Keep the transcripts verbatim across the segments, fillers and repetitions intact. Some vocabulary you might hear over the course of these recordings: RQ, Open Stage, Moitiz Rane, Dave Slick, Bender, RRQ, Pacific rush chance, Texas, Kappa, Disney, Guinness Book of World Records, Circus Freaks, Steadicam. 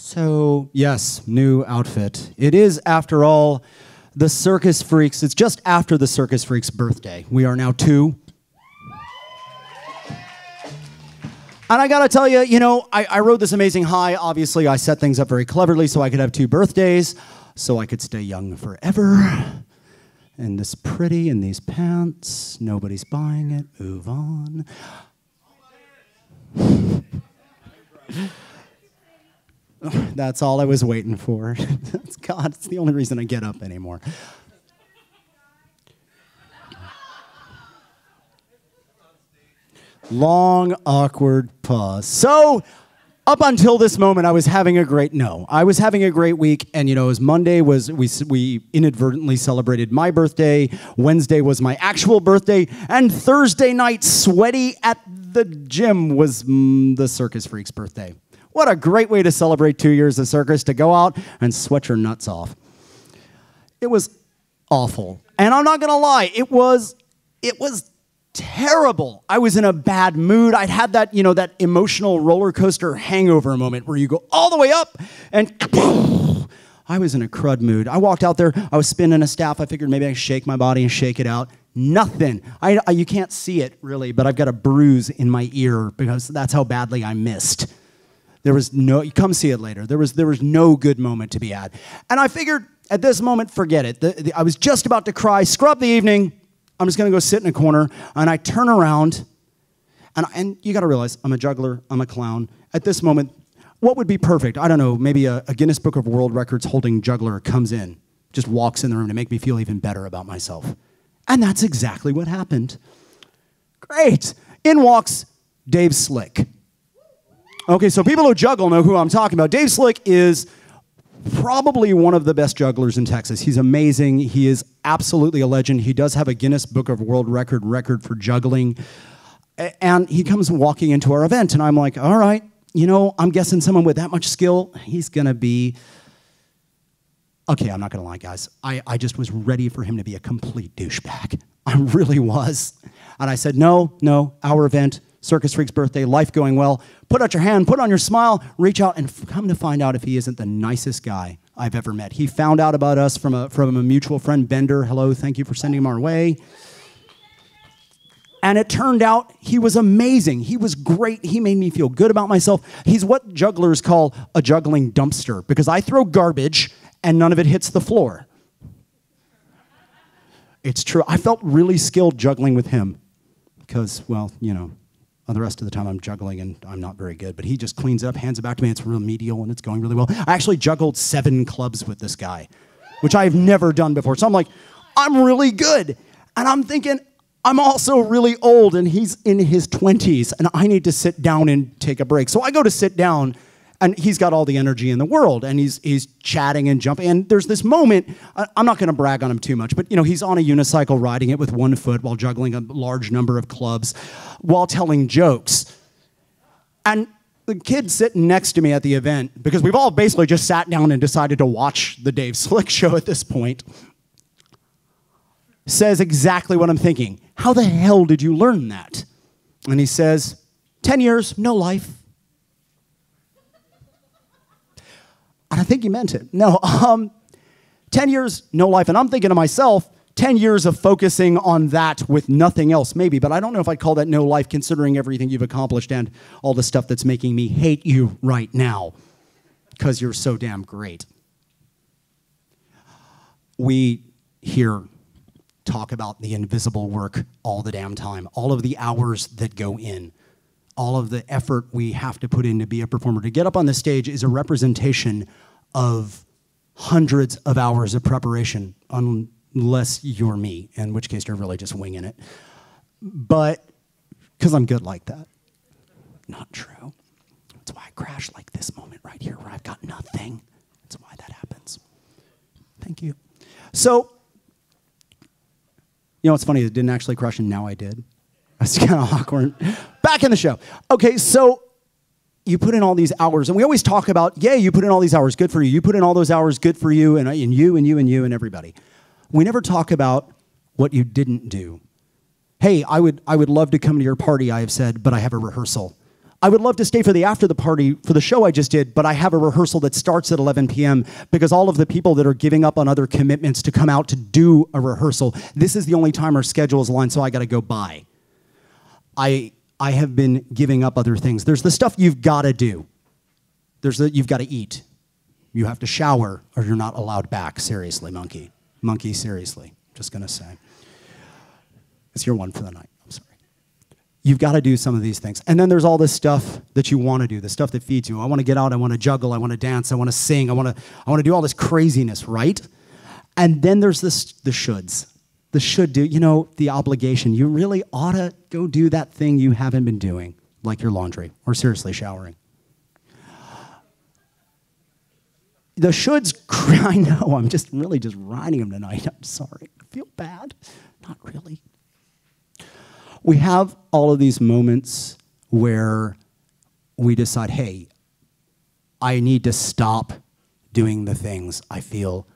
So, yes, new outfit. It is, after all, the Circus Freaks. It's just after the Circus Freaks' birthday. We are now two. And I gotta tell you, you know, I, I rode this amazing high. Obviously, I set things up very cleverly so I could have two birthdays, so I could stay young forever. And this pretty in these pants. Nobody's buying it. Move on. That's all I was waiting for. God, it's the only reason I get up anymore. Long, awkward pause. So, up until this moment, I was having a great no. I was having a great week, and you know, as Monday was, we we inadvertently celebrated my birthday. Wednesday was my actual birthday, and Thursday night, sweaty at the gym, was mm, the Circus Freaks' birthday. What a great way to celebrate two years of circus, to go out and sweat your nuts off. It was awful, and I'm not gonna lie, it was, it was. terrible. I was in a bad mood. I'd had that, you know, that emotional roller coaster hangover moment where you go all the way up and I was in a crud mood. I walked out there. I was spinning a staff. I figured maybe I could shake my body and shake it out. Nothing. I, I, you can't see it really, but I've got a bruise in my ear because that's how badly I missed. There was no, come see it later. There was, there was no good moment to be at. And I figured at this moment, forget it. The, the, I was just about to cry, scrub the evening. I'm just gonna go sit in a corner, and I turn around, and, and you gotta realize, I'm a juggler, I'm a clown. At this moment, what would be perfect? I don't know, maybe a, a Guinness Book of World Records holding juggler comes in, just walks in the room to make me feel even better about myself. And that's exactly what happened. Great, in walks Dave Slick. Okay, so people who juggle know who I'm talking about. Dave Slick is probably one of the best jugglers in Texas. He's amazing. He is absolutely a legend. He does have a Guinness Book of World Record record for juggling. And he comes walking into our event, and I'm like, all right, you know, I'm guessing someone with that much skill, he's going to be... Okay, I'm not going to lie, guys. I, I just was ready for him to be a complete douchebag. I really was. And I said, no, no, our event, Circus Freak's birthday, life going well. Put out your hand, put on your smile, reach out, and come to find out if he isn't the nicest guy I've ever met. He found out about us from a, from a mutual friend, Bender. Hello, thank you for sending him our way. And it turned out he was amazing. He was great. He made me feel good about myself. He's what jugglers call a juggling dumpster, because I throw garbage and none of it hits the floor. It's true. I felt really skilled juggling with him because, well, you know, the rest of the time I'm juggling and I'm not very good, but he just cleans it up, hands it back to me, it's remedial and it's going really well. I actually juggled seven clubs with this guy, which I've never done before. So I'm like, I'm really good. And I'm thinking, I'm also really old and he's in his twenties and I need to sit down and take a break. So I go to sit down and he's got all the energy in the world and he's, he's chatting and jumping. And there's this moment, I'm not gonna brag on him too much, but you know, he's on a unicycle riding it with one foot while juggling a large number of clubs while telling jokes. And the kid sitting next to me at the event, because we've all basically just sat down and decided to watch the Dave Slick show at this point, says exactly what I'm thinking. How the hell did you learn that? And he says, ten years, no life. And I think he meant it. No, um, ten years, no life. And I'm thinking to myself, ten years of focusing on that with nothing else, maybe. But I don't know if I'd call that no life, considering everything you've accomplished and all the stuff that's making me hate you right now because you're so damn great. We here talk about the invisible work all the damn time, all of the hours that go in. All of the effort we have to put in to be a performer. To get up on the stage is a representation of hundreds of hours of preparation, unless you're me, in which case you're really just winging it. But, because I'm good like that. Not true. That's why I crash like this moment right here where I've got nothing. That's why that happens. Thank you. So, you know what's funny? I didn't actually crash and now I did. That's kind of awkward. Back in the show. Okay, so you put in all these hours, and we always talk about, yeah, you put in all these hours, good for you. You put in all those hours, good for you, and, and you, and you, and you, and everybody. We never talk about what you didn't do. Hey, I would, I would love to come to your party, I have said, but I have a rehearsal. I would love to stay for the after the party for the show I just did, but I have a rehearsal that starts at eleven p m because all of the people that are giving up on other commitments to come out to do a rehearsal, this is the only time our schedule is aligned, so I got to go by. I, I have been giving up other things. There's the stuff you've got to do. There's the, you've got to eat. You have to shower or you're not allowed back. Seriously, monkey. Monkey, seriously. Just going to say. It's your one for the night. I'm sorry. You've got to do some of these things. And then there's all this stuff that you want to do, the stuff that feeds you. I want to get out. I want to juggle. I want to dance. I want to sing. I want to, I want to do all this craziness, right? And then there's this, the shoulds. The should do. You know, the obligation. You really ought to go do that thing you haven't been doing, like your laundry or seriously showering. The shoulds, I know, I'm just really just riding them tonight. I'm sorry. I feel bad. Not really. We have all of these moments where we decide, hey, I need to stop doing the things I feel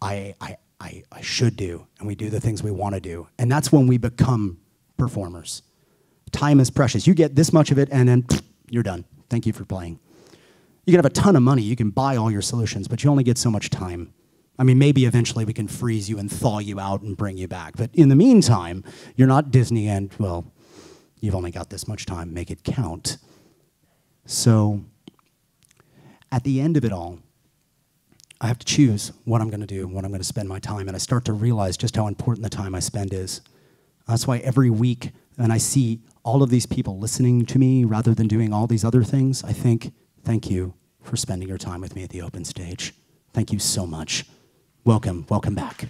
I, I, I, I should do, and we do the things we want to do. And that's when we become performers. Time is precious. You get this much of it, and then you're done. Thank you for playing. You can have a ton of money. You can buy all your solutions, but you only get so much time. I mean, maybe eventually we can freeze you and thaw you out and bring you back. But in the meantime, you're not Disney and, well, you've only got this much time. Make it count. So at the end of it all, I have to choose what I'm going to do, what I'm going to spend my time. And I start to realize just how important the time I spend is. That's why every week, and I see all of these people listening to me rather than doing all these other things, I think, thank you for spending your time with me at the Open Stage. Thank you so much. Welcome, welcome back.